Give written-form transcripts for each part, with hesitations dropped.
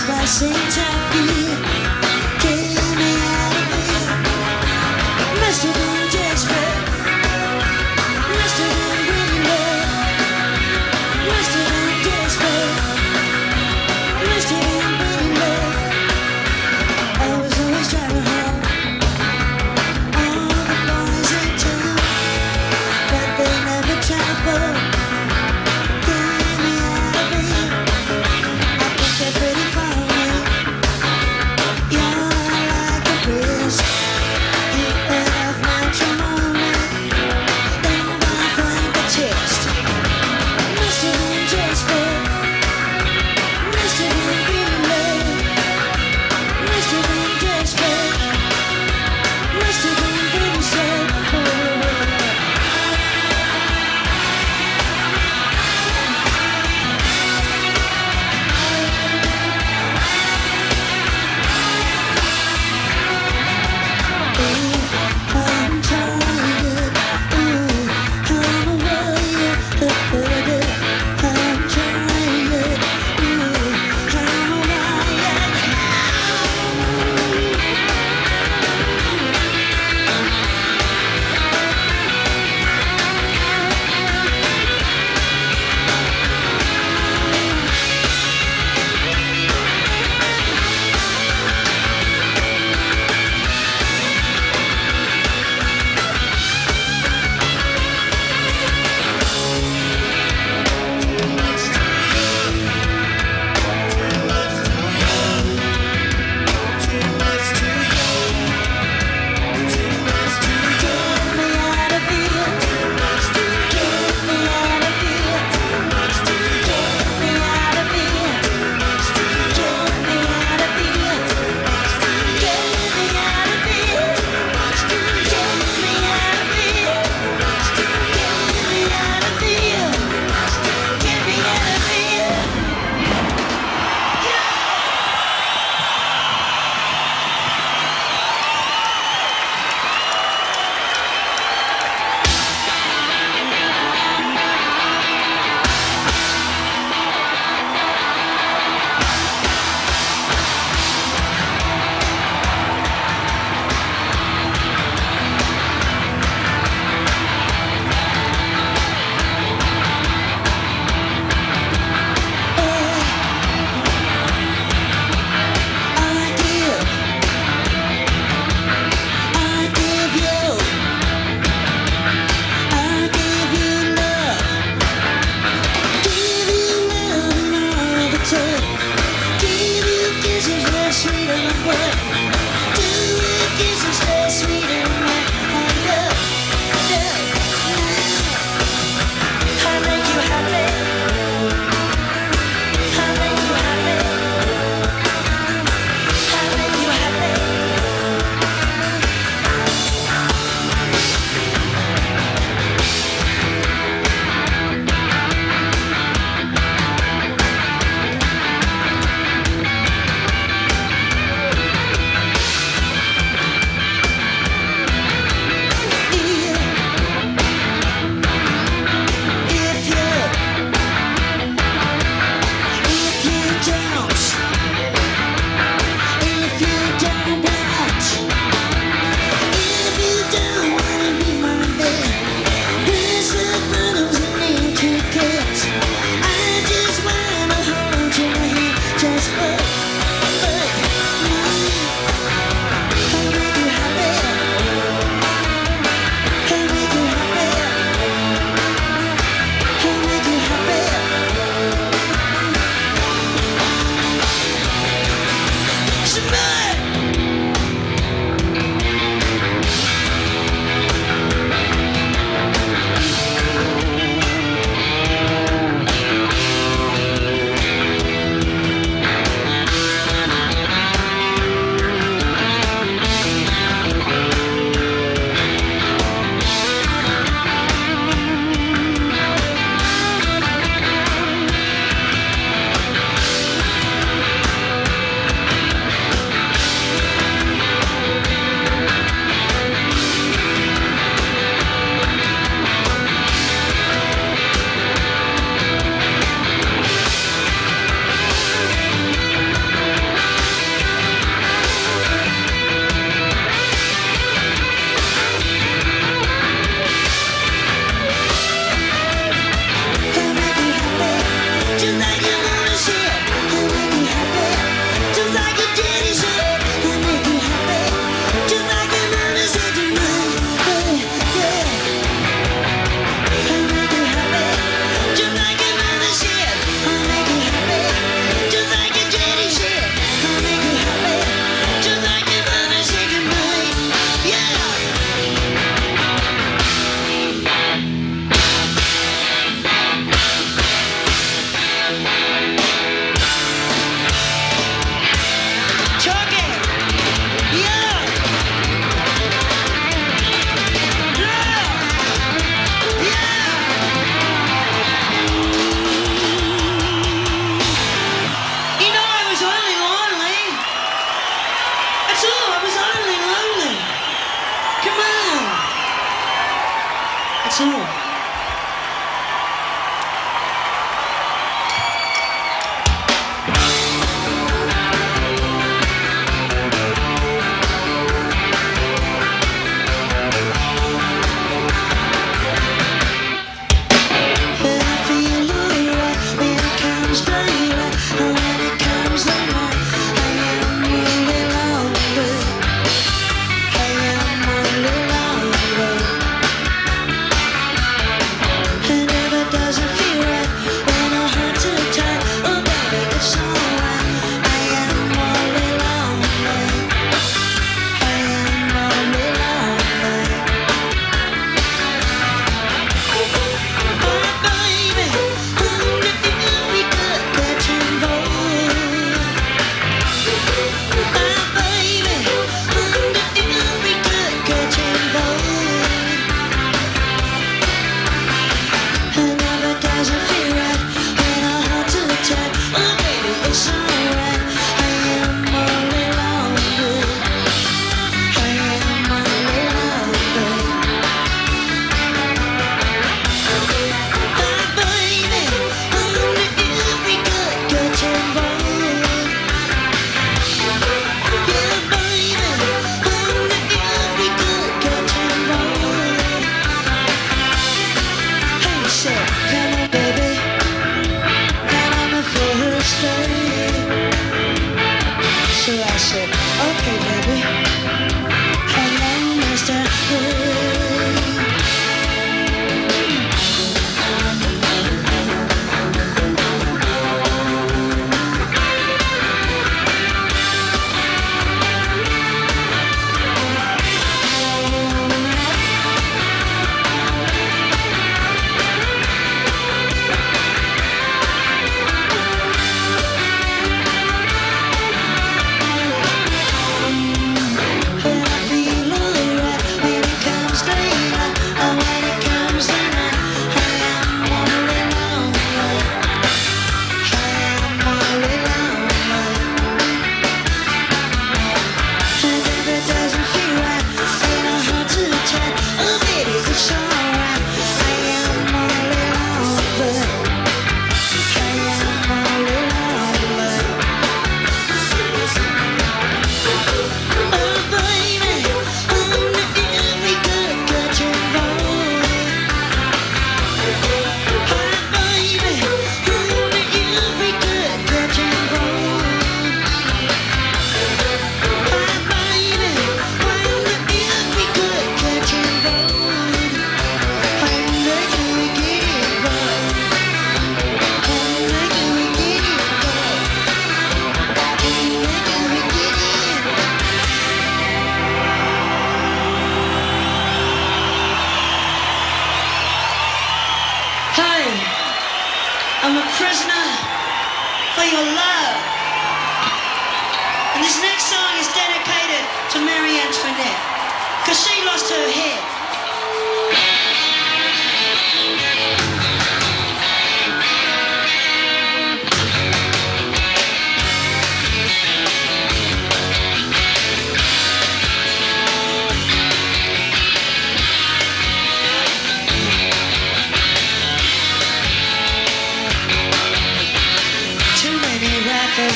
passing time. Get me out of here, Mr. Blue Jasper, Mr. Green Bay, Mr. Blue Jasper, Mr. Green Bay. I was always driving home all the boys in town, but they never traveled. Get me out of here. They're pretty far away.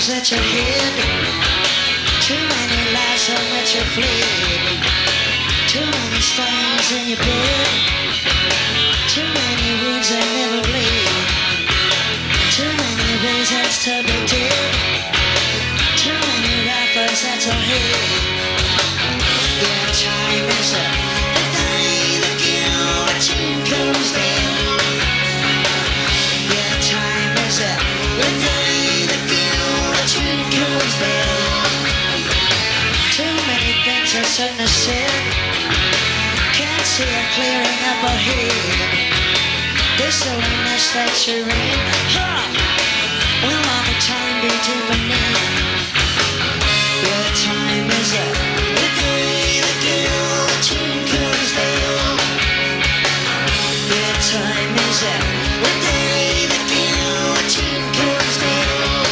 At your head, too many lights on at your flip, too many stars in your bed, too many words I never read, too many It's a big deal. Telling you that first that's all here. Yeah, time is up. The day that you watching comes down. Yeah, time is up. The day that you watching comes down. Too many things are starting to sin. Can't see it clearing up all here. This illness that you're in, will all the time be juvenile? Your time is up. The day that guillotine comes down. Your time is up. The day that guillotine comes down.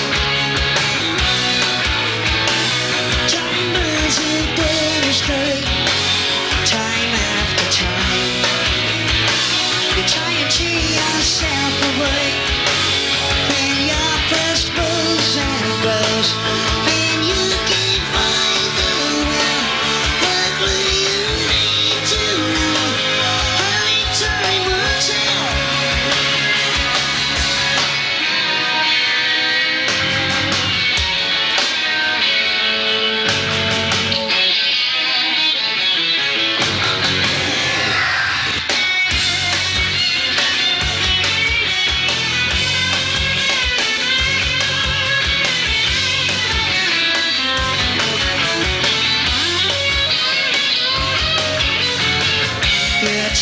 Time is a bitter straight. Time after time. You're trying to yourself away. When your first moves and blows, when you can find the will, what will you need to know? Only time will tell.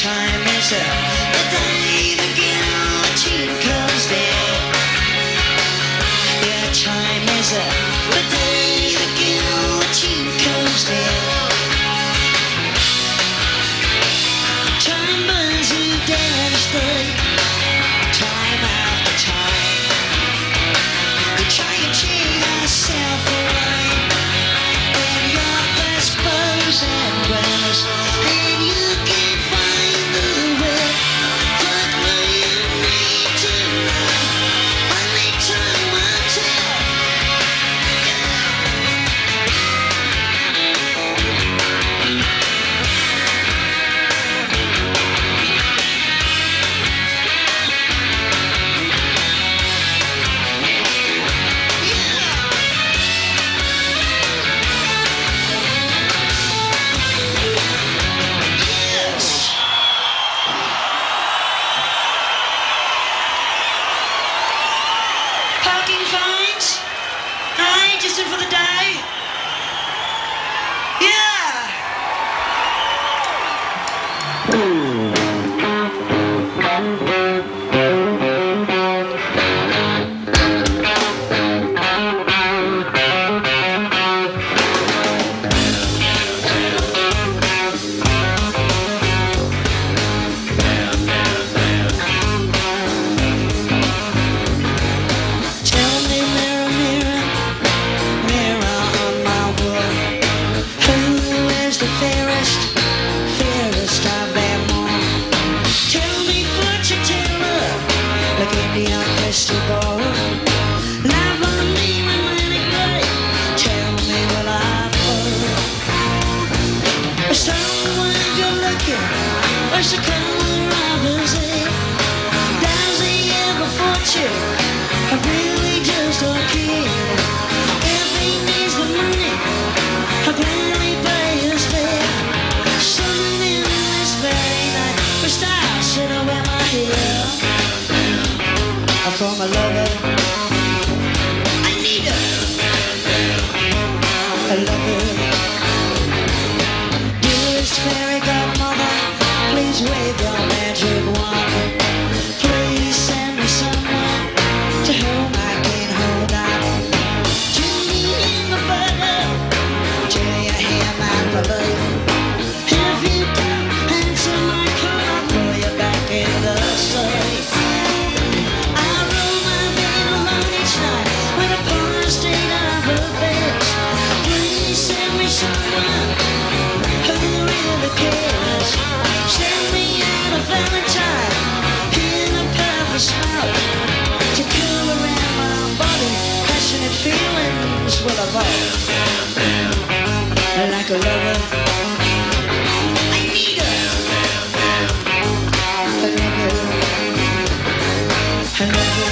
Time is up. The day the guillotine comes down. Yeah, time is up. The day the guillotine comes down. Time burns you down to stay. Time after time. You try and cheer yourself away. When your first blows and blows, and you can find. Just in for the day. Yeah. Where's the color of his hair? Does he ever fortune? I really just don't care. If he needs the money, I'll gladly pay his fare. Suddenly this very night, my style sitting by my hair. I found my lover. I need her. I love her. Dearest fairy godmother, please wave your magic wand. Please send me someone to whom I can hold on. To me in the butter, do you hear my brother? Have you come into my car? Pull you back in the sleigh. I roll my bed alone each night with a poor state of affairs. Please send me someone who really cares. Send me out a valentine in a purple smile to cool around my body. Passionate feelings will evolve. Like a lover, I need her. I love her. I love her.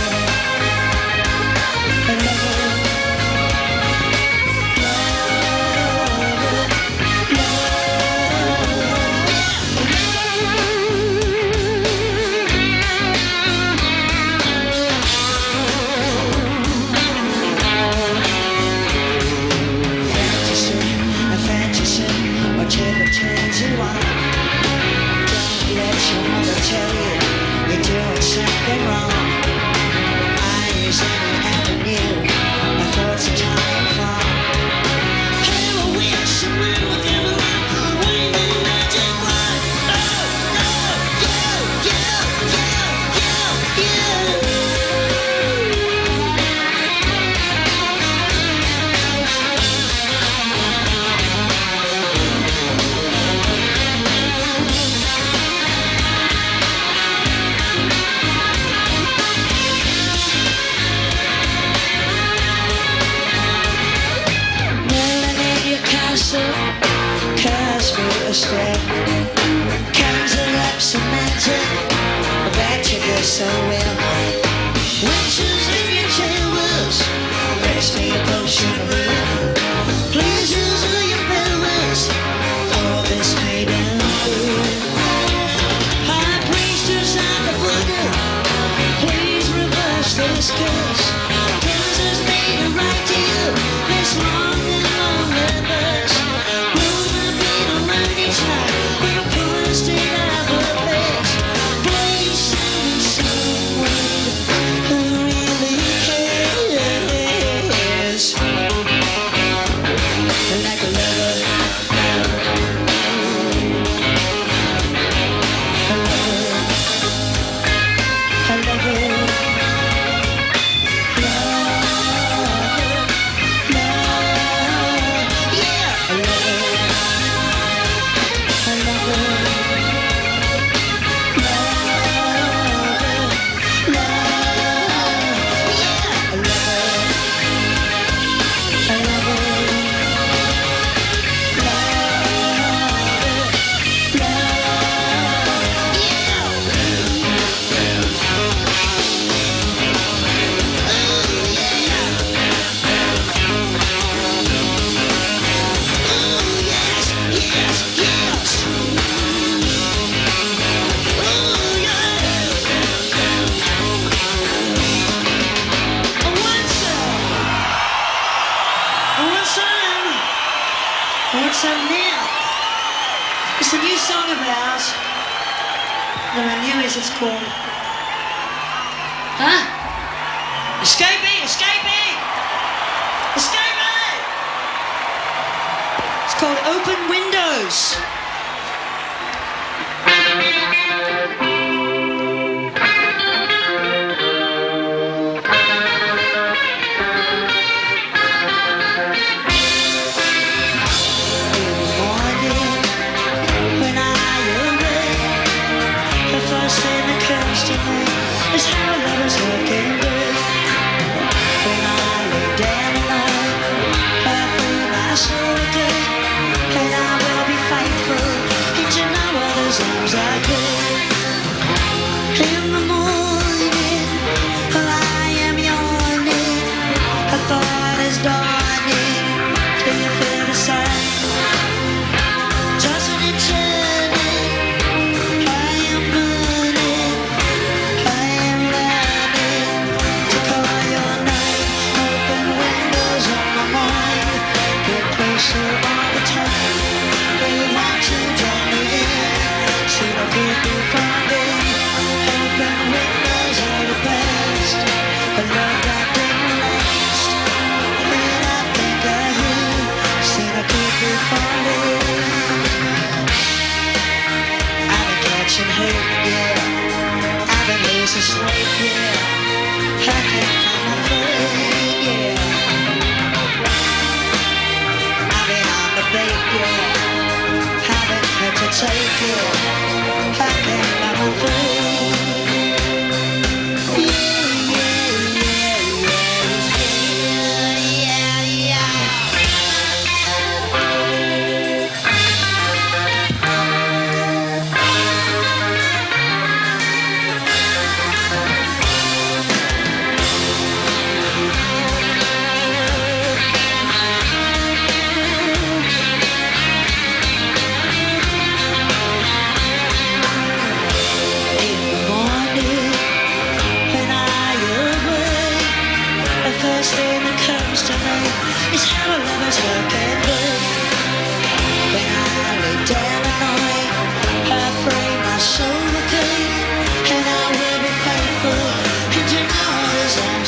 So well, when choosing your channels, raise me a potion room. Please use all your powers for this paydown. High priestess of the wonder, please reverse this curse. Cleanses me to right deal, this wrong and long numbers. Will there be no right each night? We'll put us together. It's a new song of ours that I knew is it's called. Huh? Escapee! Escapee! Escapee! It's called Open Windows.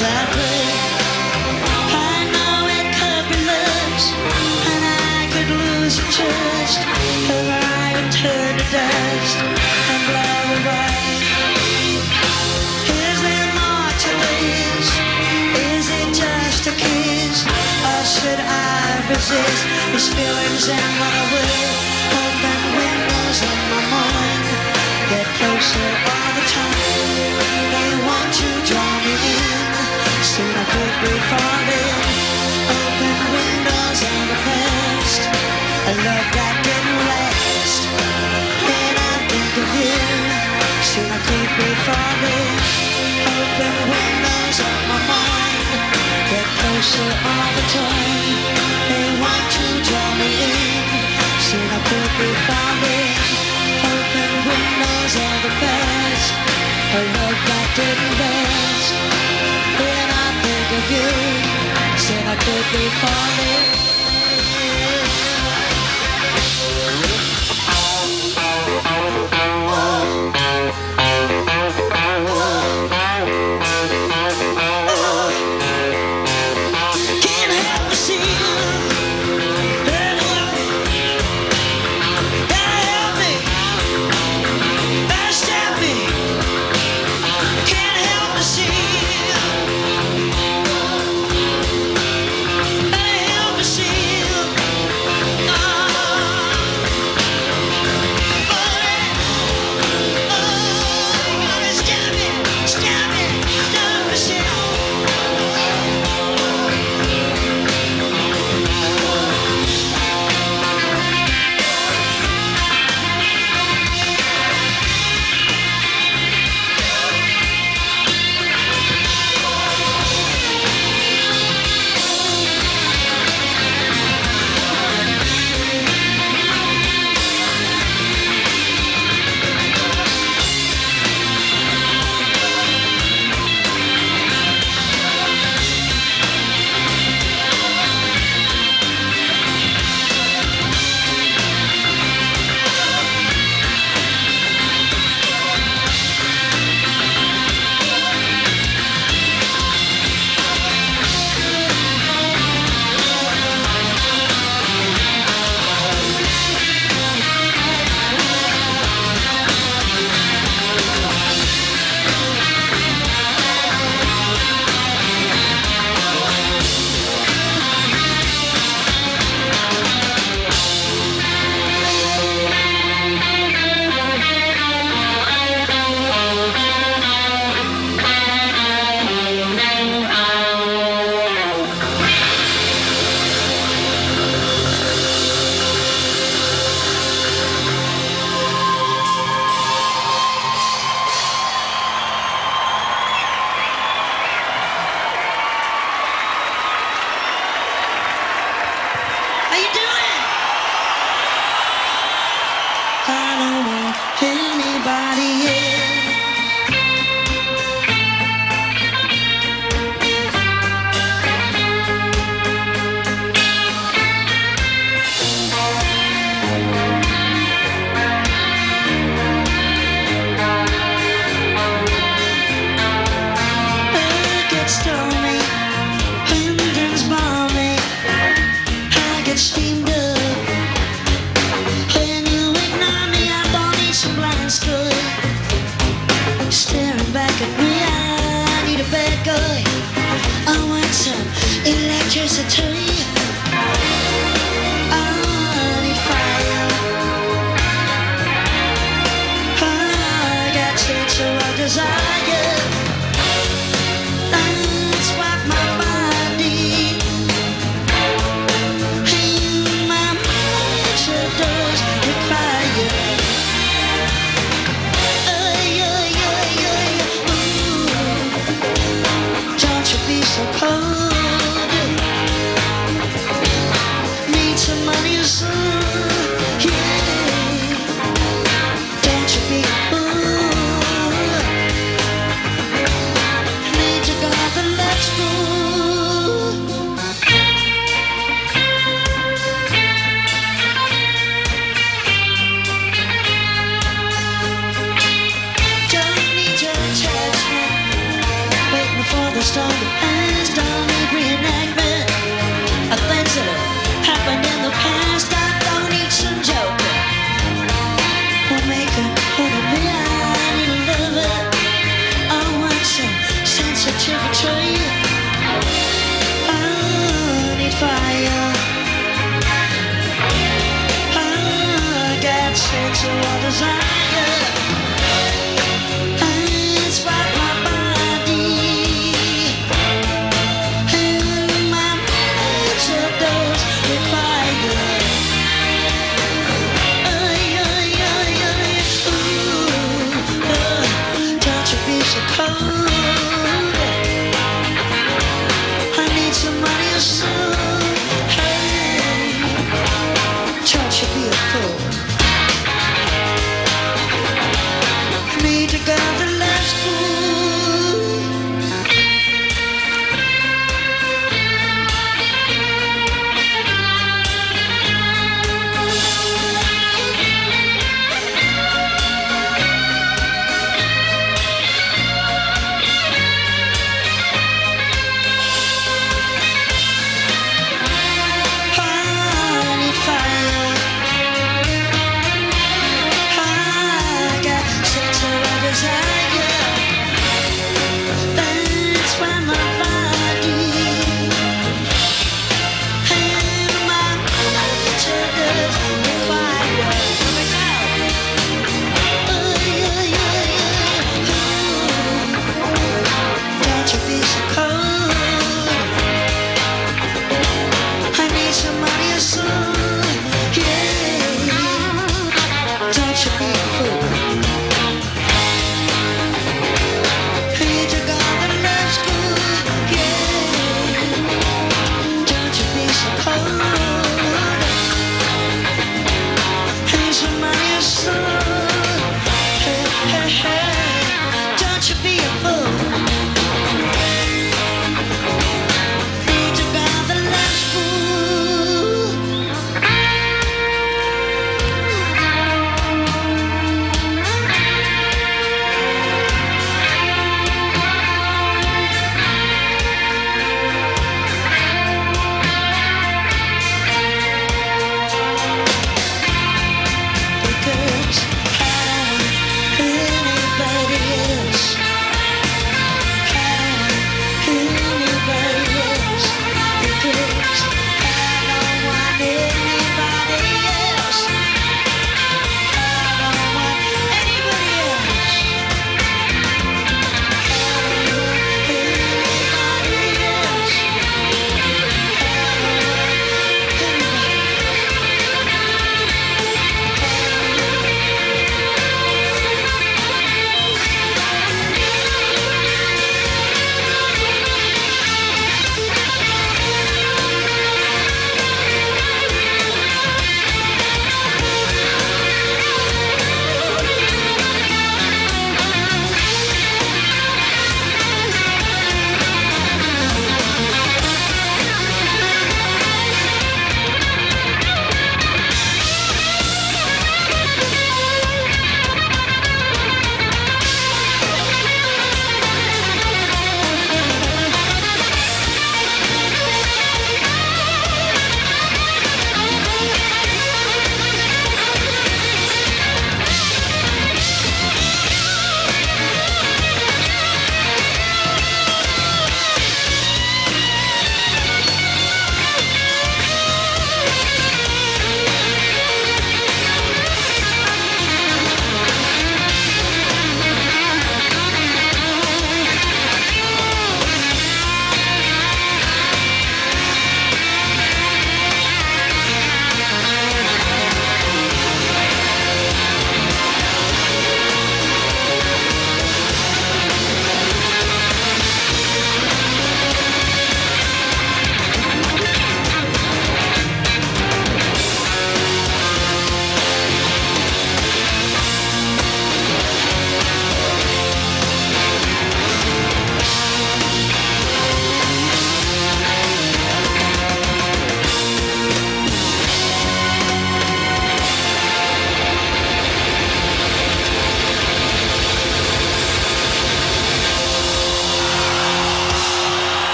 That exist. These feelings in my will, open windows in my mind, get closer all the time. They want to draw me in, soon I could be falling. Open windows on the past, a love that didn't last. When I think of you, soon I could be falling. Open windows on my mind, get closer all the time. They want to draw me in, soon I could be falling. Open windows on the past, a love that didn't last. When I think of you, soon I could be falling.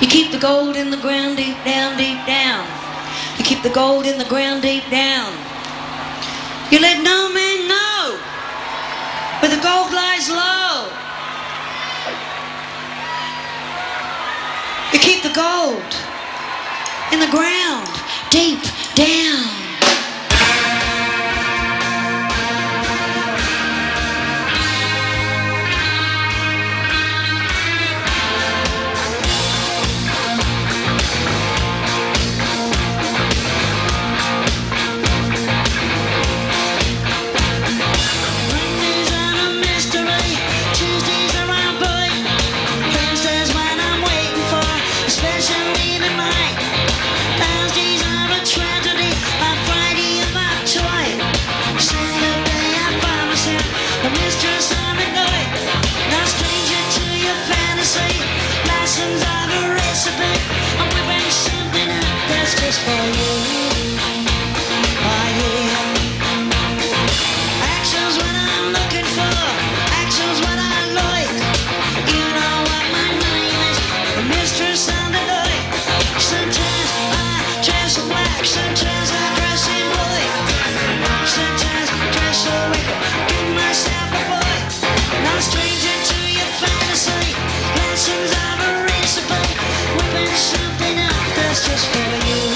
You keep the gold in the ground deep down, deep down. You keep the gold in the ground deep down. You let no man know where the gold lies low. You keep the gold in the ground deep down. Something up that's just for you.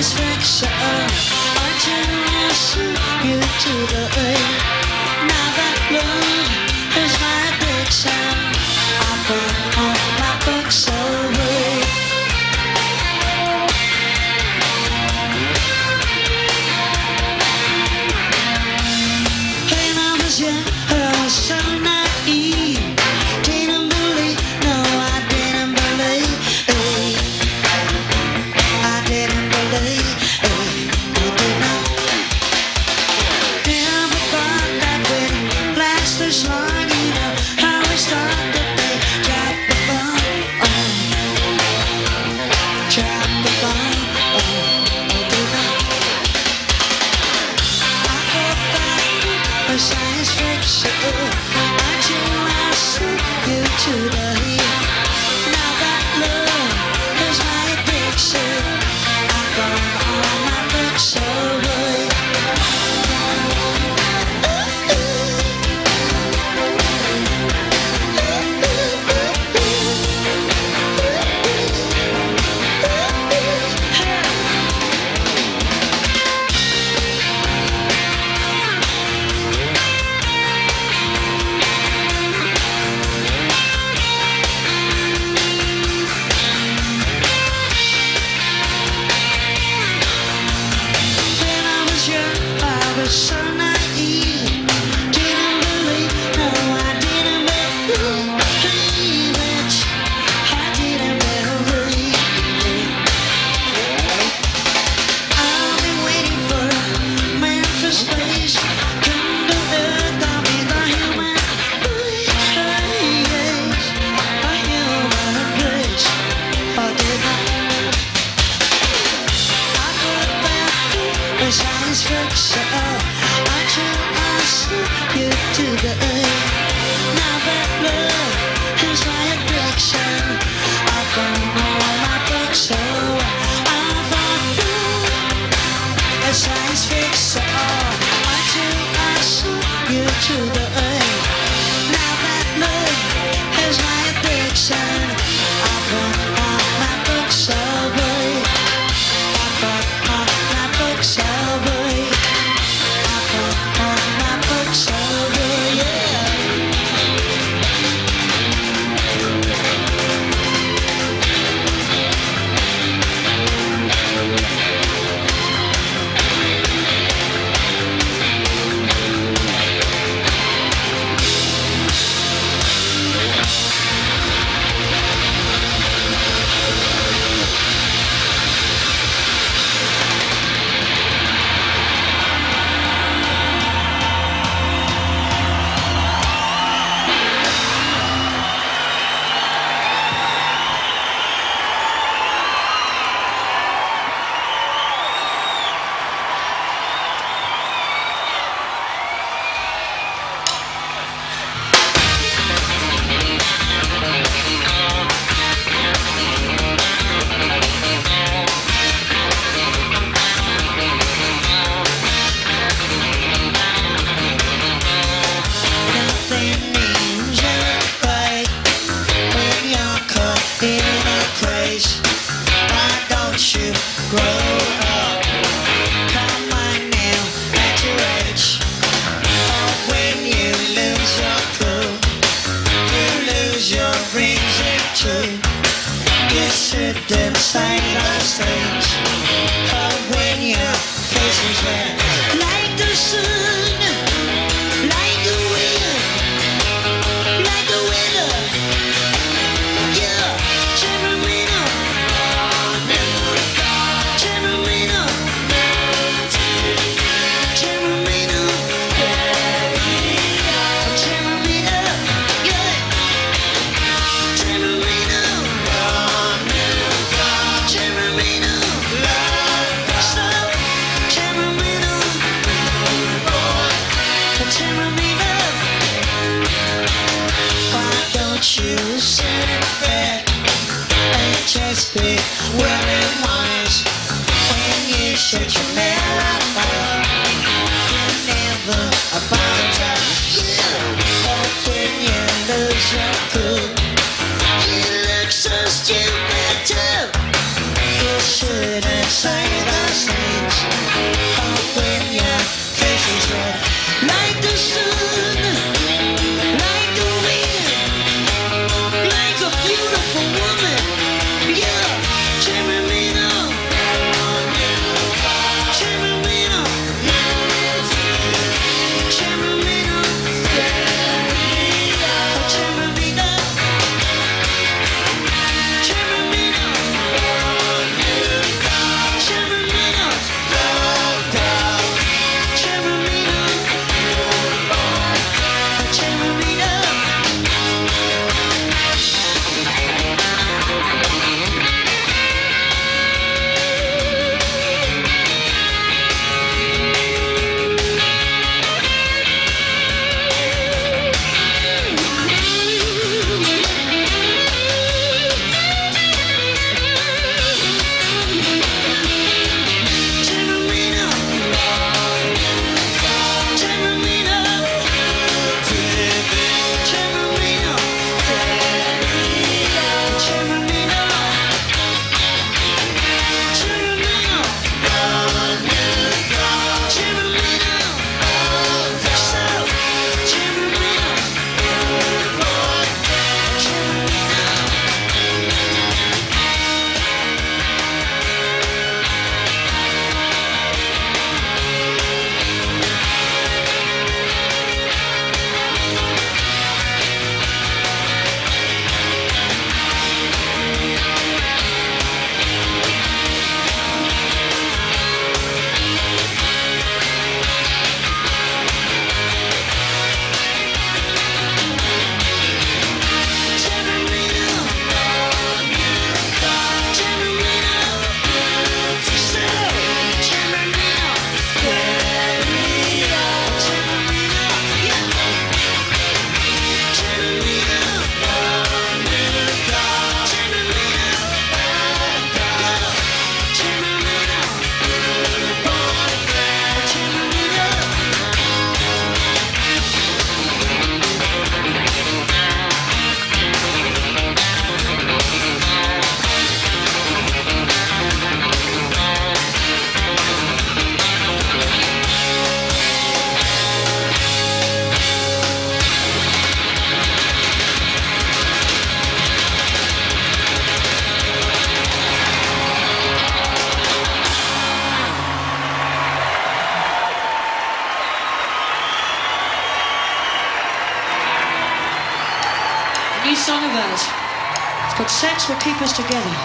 is fiction. Continuous, you to the earth. Now that blood is my addiction. I burn all my books away. When I was young, I was so naive. Didn't believe, no, I didn't believe. I didn't believe. I did not. Never thought that we'd last this long. You know how we started. Science fiction, I just you to the hill. Now that love is my addiction. I burn all my books away. So naive, didn't believe, no, I didn't believe it. I didn't believe it. I've been waiting for a man for space. Come to earth, I'll be the human race. A human race. Or did I put that in science fiction? Now that love is my addiction, I burn all my books away. I thought love is science fiction. I took you to the earth. Now that love is my addiction, I burn all my books away. I burn all my books away. I burn all my books away. Say that. new song of ours. It's called Sex Will Keep Us Together.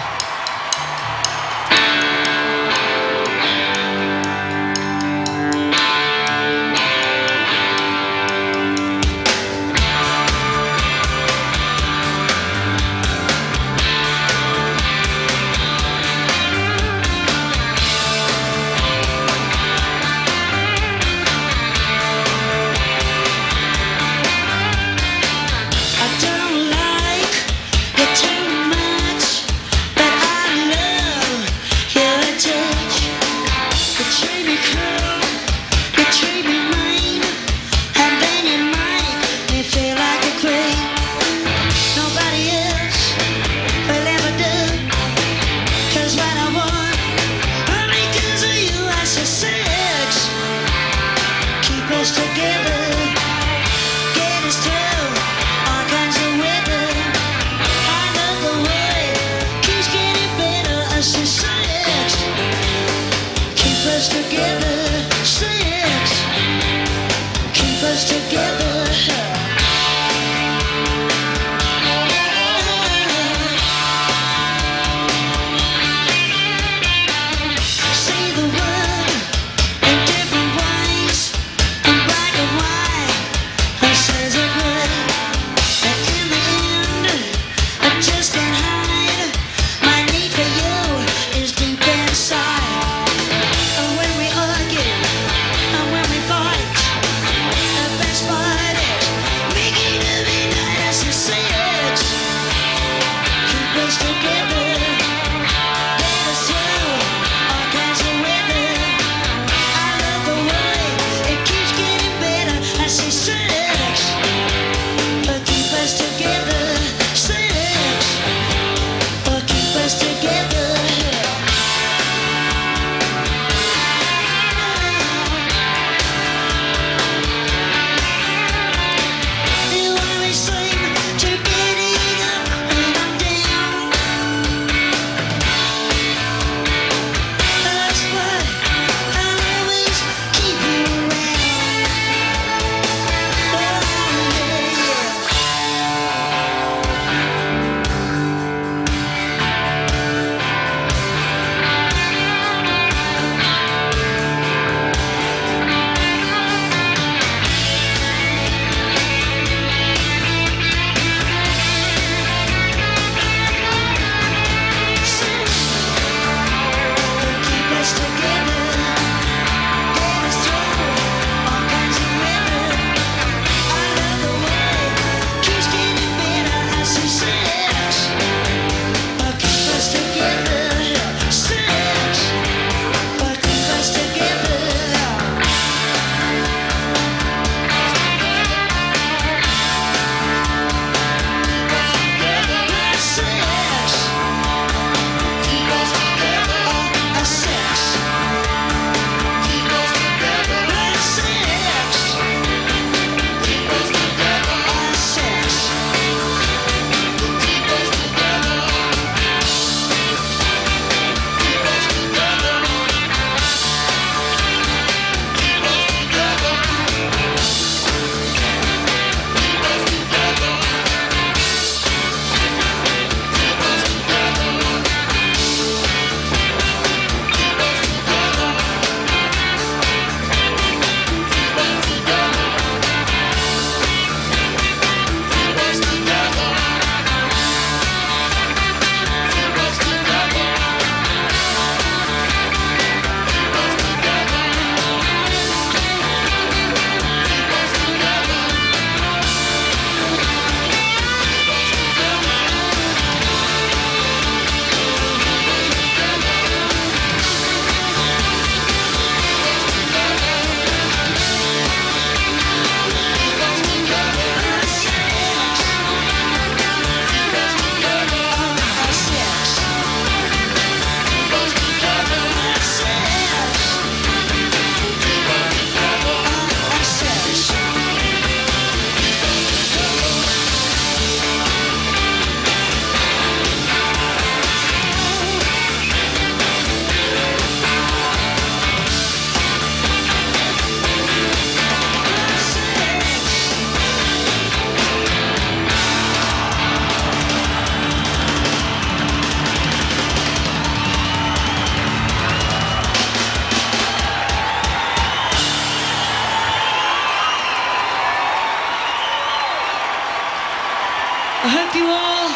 I hope you all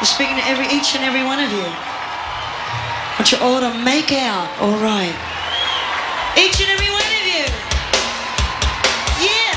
are speaking to each and every one of you. I want you all to make out all right. Each and every one of you. Yes.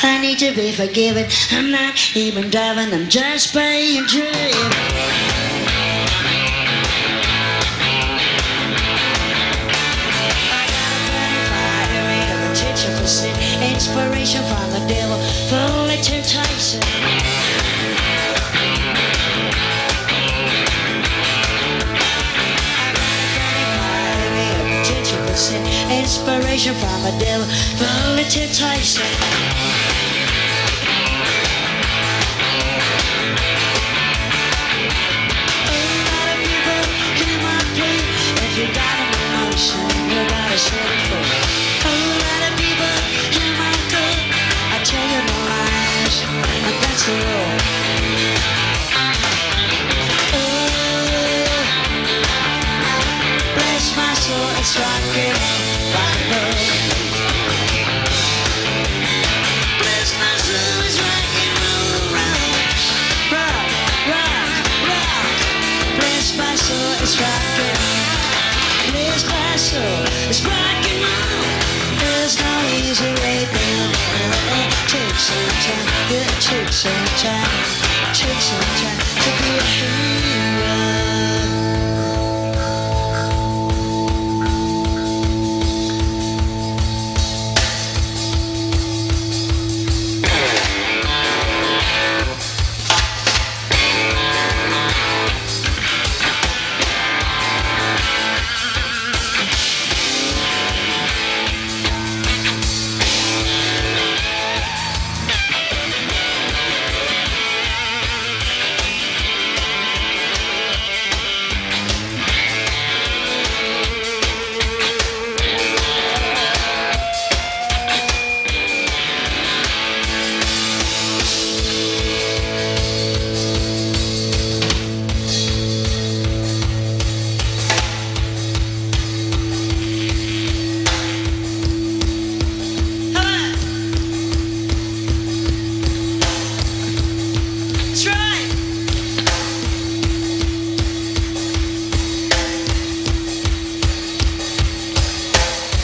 I need to be forgiven. I'm not even driving, I'm just being driven. Inspiration from a devil, from the temptation. A lot of people can my plea. If you got an emotion, you gotta set it free. A lot of people can my good. I tell you no lies, and that's the rule. My soul is rocking by love. Bless my soul is rocking all around. Rock, rock, rock. Bless my soul is rocking. Bless my soul is rocking on. There's no easy way down. Take some time, yeah, take some time. Take some time to be a hero.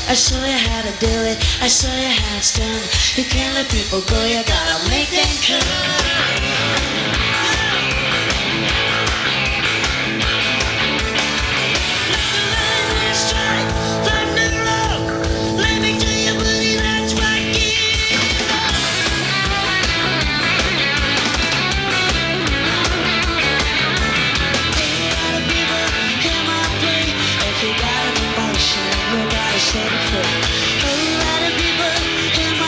I show you how to do it, I show you how it's done. You can't let people go, you gotta make them come. Let me roll, let me do your booty, let's rock it. You gotta be one, come on play. If you got an emotion, you gotta set it free. A lot of people in my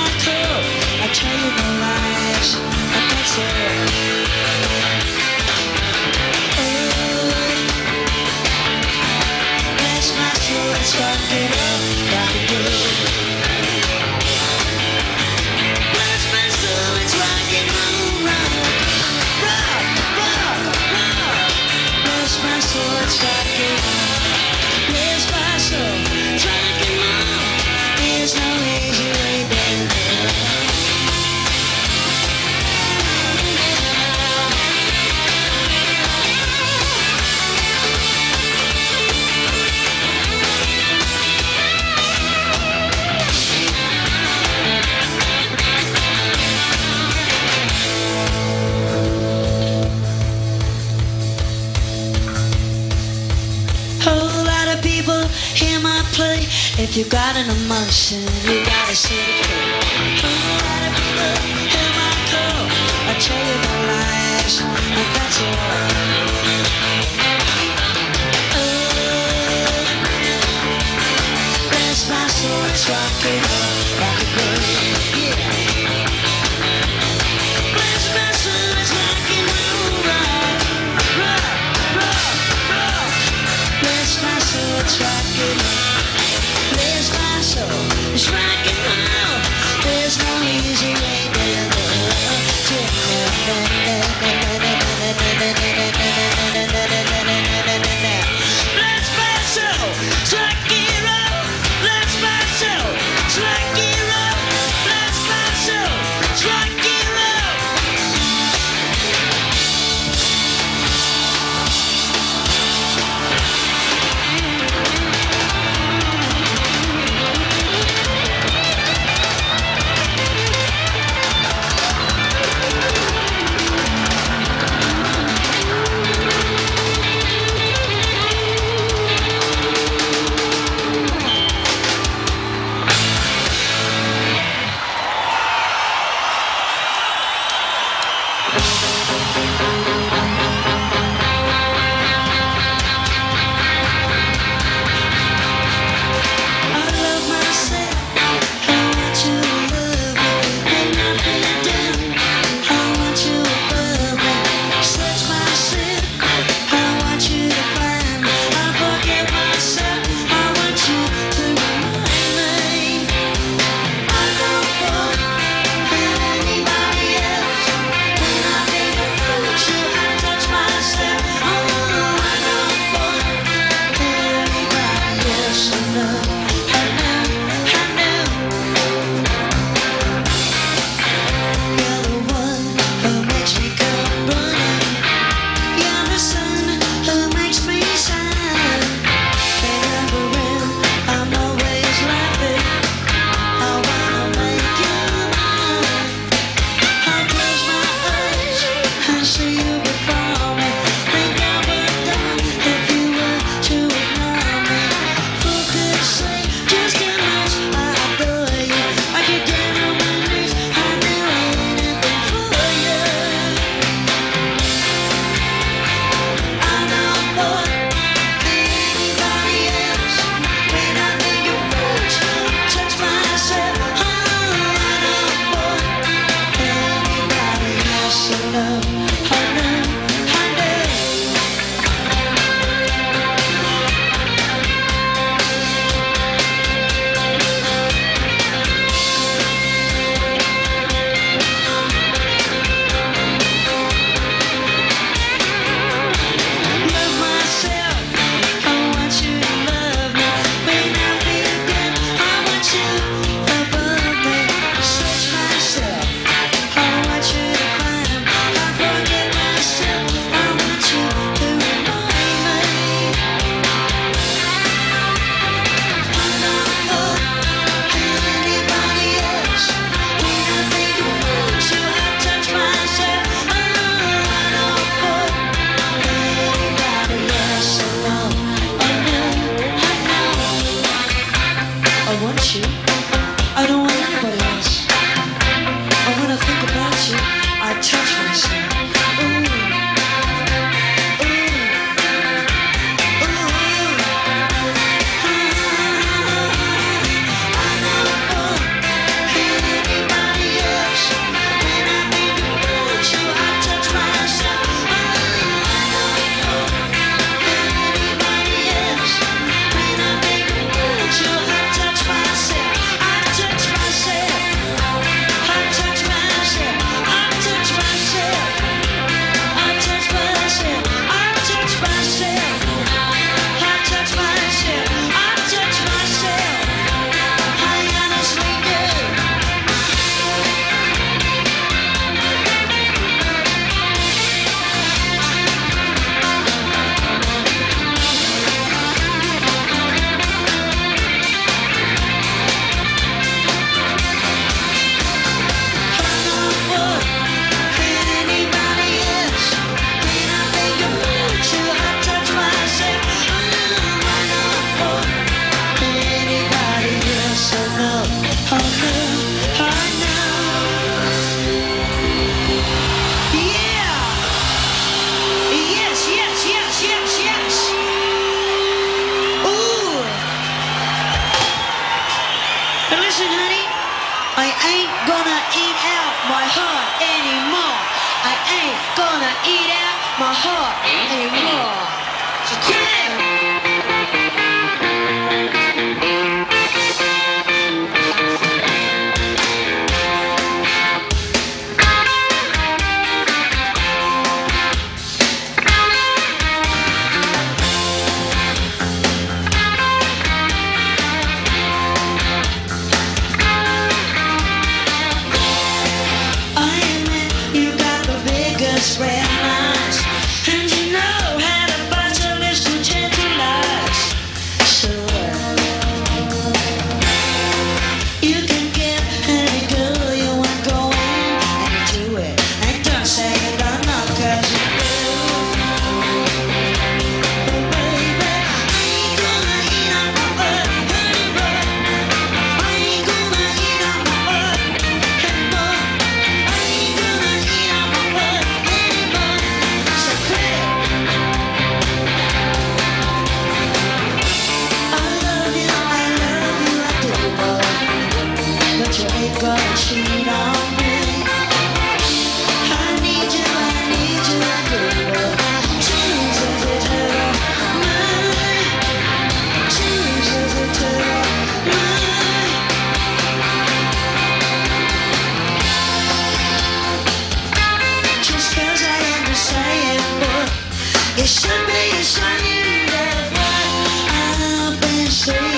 if you got an emotion, you gotta see it through. Ooh, gotta be the hell my girl. I tell you the lies, but that's your world. Ooh, rest my soul, let's rock it up, rock it good, yeah. Rest my soul, let's rock it up, rock, rock, rock, rock. Rest my soul, let's rock it up. It's rock and roll. There's no easy way to. Let's pass out, rock and roll. Let's pass out. gonna eat out my heart anymore. I ain't gonna eat out my heart anymore. So red lines, and you know how to fight to listen to the lies. So you can get any girl you want going, and do it. And don't say you don't know, 'cause you do. But baby, I ain't gonna eat up my butt anymore. I ain't gonna eat up my butt anymore. I ain't gonna eat up my butt. Gonna cheat on me. I need you, I need you, I need you. Jesus is eternal, my Jesus is eternal, my. Just 'cause I am the same, but it should be a sign that I've been saying.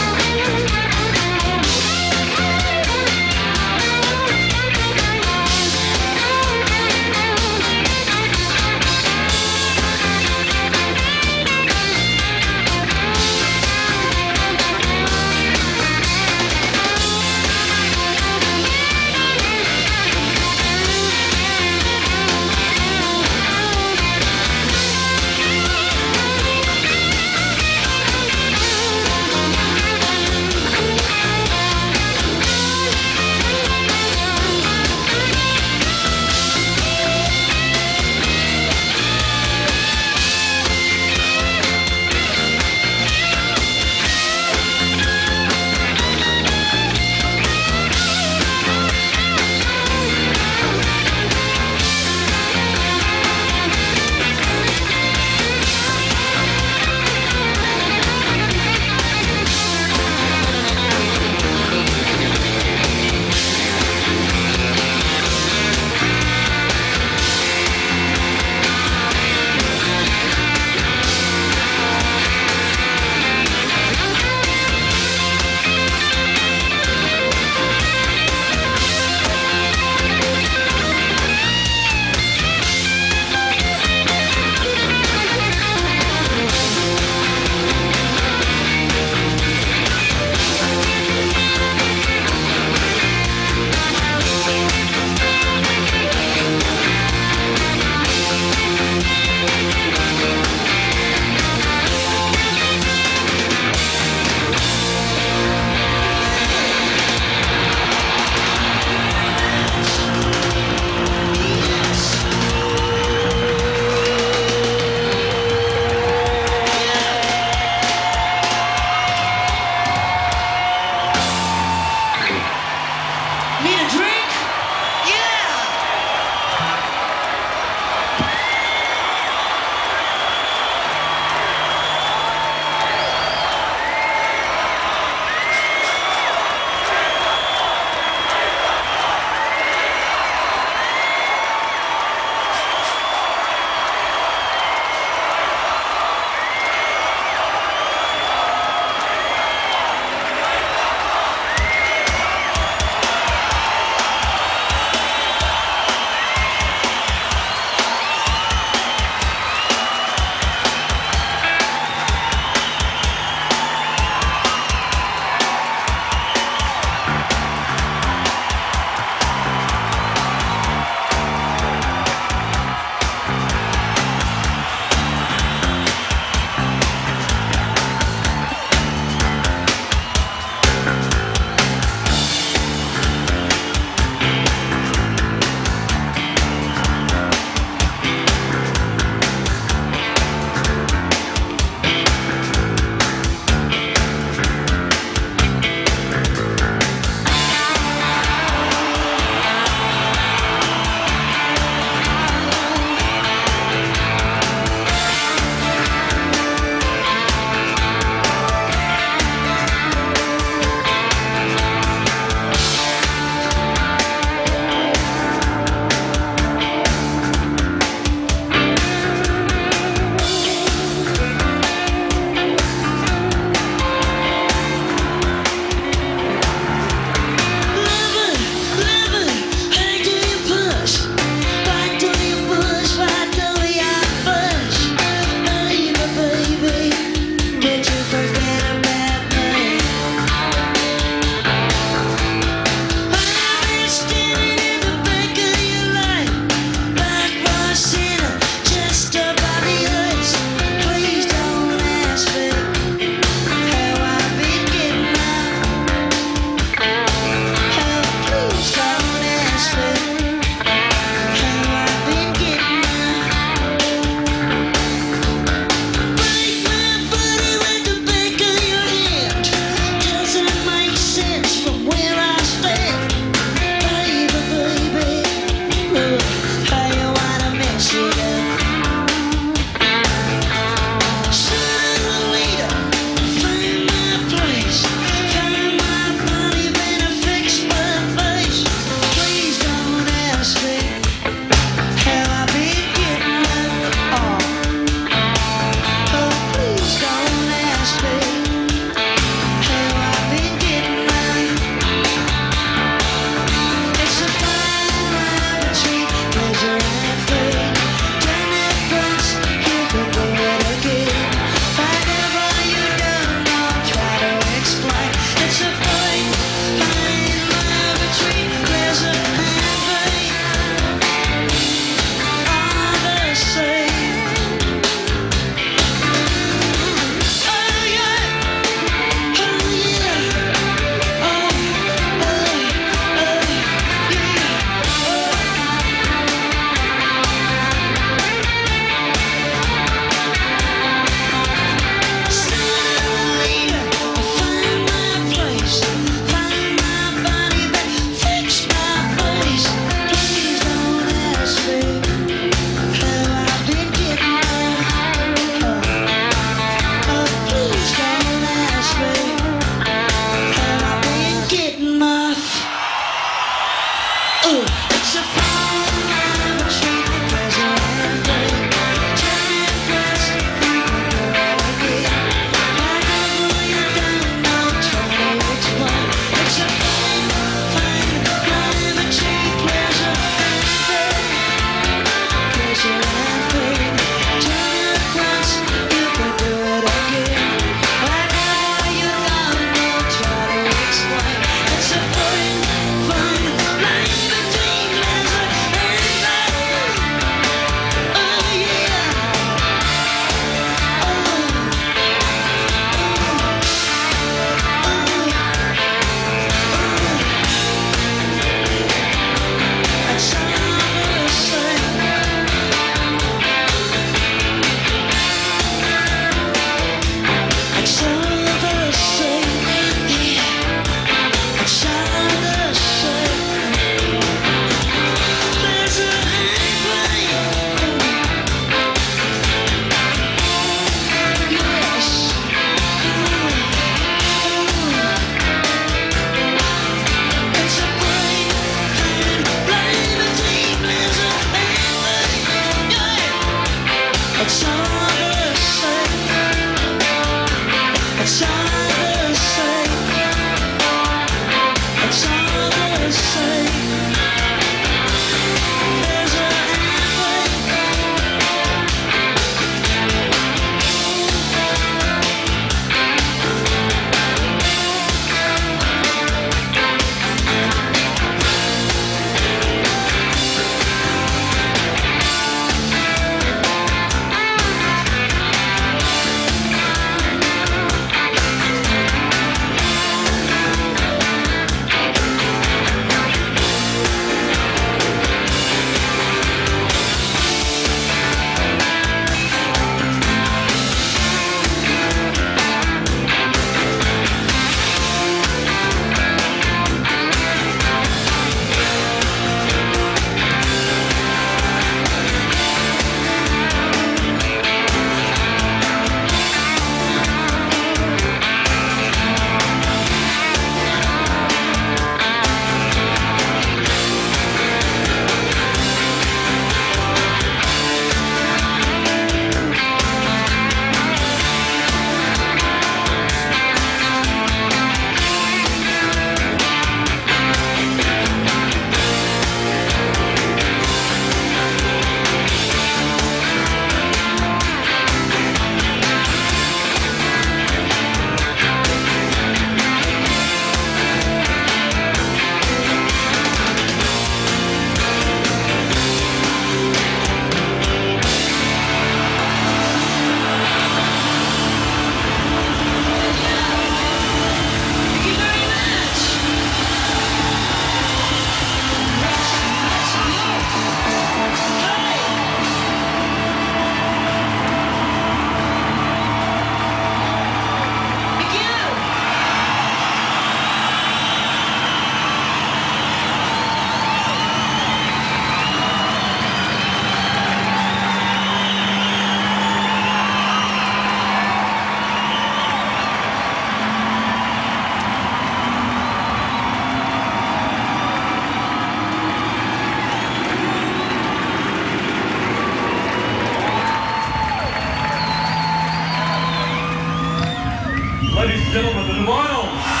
Ladies and gentlemen, the Deviles.